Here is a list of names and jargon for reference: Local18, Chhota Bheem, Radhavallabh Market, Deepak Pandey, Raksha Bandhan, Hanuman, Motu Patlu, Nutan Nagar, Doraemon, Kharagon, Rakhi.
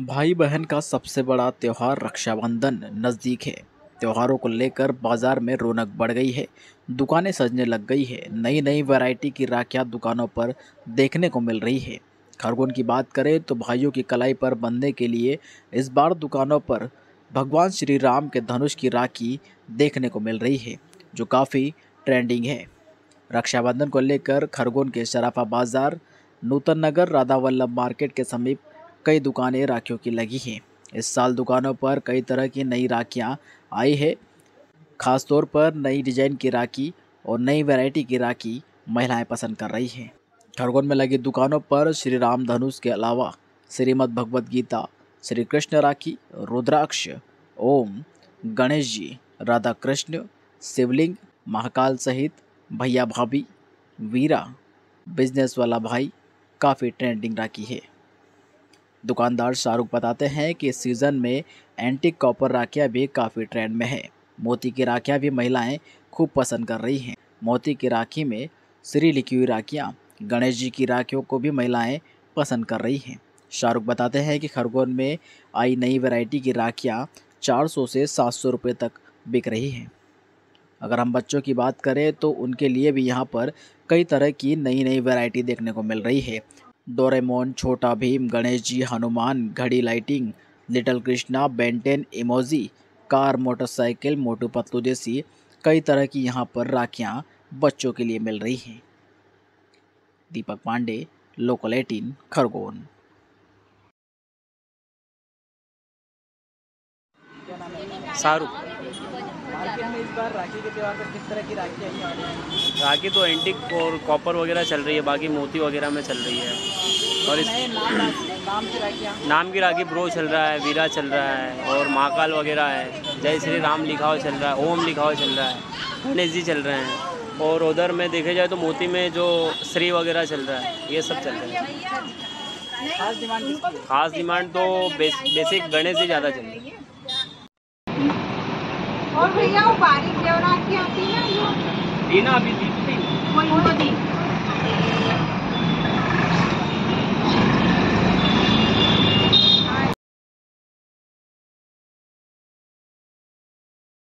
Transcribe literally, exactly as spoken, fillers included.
भाई बहन का सबसे बड़ा त्यौहार रक्षाबंधन नज़दीक है। त्योहारों को लेकर बाज़ार में रौनक बढ़ गई है, दुकानें सजने लग गई है, नई नई वैरायटी की राखियां दुकानों पर देखने को मिल रही है। खरगोन की बात करें तो भाइयों की कलाई पर बंधने के लिए इस बार दुकानों पर भगवान श्री राम के धनुष की राखी देखने को मिल रही है, जो काफ़ी ट्रेंडिंग है। रक्षाबंधन को लेकर खरगोन के शराफा बाज़ार, नूतन नगर, राधावल्लभ मार्केट के समीप कई दुकानें राखियों की लगी हैं। इस साल दुकानों पर कई तरह की नई राखियां आई है। ख़ासतौर पर नई डिज़ाइन की राखी और नई वैरायटी की राखी महिलाएं पसंद कर रही हैं। खरगोन में लगी दुकानों पर श्री राम धनुष के अलावा श्रीमद् भगवद गीता, श्री कृष्ण राखी, रुद्राक्ष, ओम, गणेश जी, राधा कृष्ण, शिवलिंग, महाकाल सहित भैया भाभी, वीरा, बिजनेस वाला भाई काफ़ी ट्रेंडिंग राखी है। दुकानदार शाहरुख बताते हैं कि इस सीज़न में एंटीक कॉपर राखियां भी काफ़ी ट्रेंड में है। मोती की राखियां भी महिलाएं खूब पसंद कर रही हैं। मोती की राखी में श्री लिखी हुई राखियां, गणेश जी की राखियों को भी महिलाएं पसंद कर रही हैं। शाहरुख बताते हैं कि खरगोन में आई नई वैरायटी की राखियां चार सौ से सात सौ रुपए तक बिक रही हैं। अगर हम बच्चों की बात करें तो उनके लिए भी यहाँ पर कई तरह की नई नई वैरायटी देखने को मिल रही है। डोरेमोन, छोटा भीम, गणेश जी, हनुमान, घड़ी, lighting, little Krishna, Ben Ten, emoji, car, motorcycle, Motu Patlu जैसी कई तरह की यहाँ पर राखियाँ बच्चों के लिए मिल रही हैं। दीपक पांडे, लोकल अठारह, खरगोन। शाहरुख, मार्केट में इस बार राखी के त्यौहार पर किस तरह की राखी आई है? राखी तो एंटिक और कॉपर वगैरह चल रही है, बाकी मोती वगैरह में चल रही है। और इस नाम, नाम की राखी नाम की राखी ब्रो चल रहा है, वीरा चल रहा है और महाकाल वगैरह है। जय श्री राम लिखा हुआ चल रहा है, ओम लिखा हुआ चल रहा है, गणेश जी चल रहे हैं। और उधर में देखे जाए तो मोती में जो श्री वगैरह चल रहा है, ये सब चल रहा है। खास डिमांड खास डिमांड तो बेसिक गणेश जी ज़्यादा चल रही है। और भैया वो बारीक देवरात की आती है ना, अभी दी थी।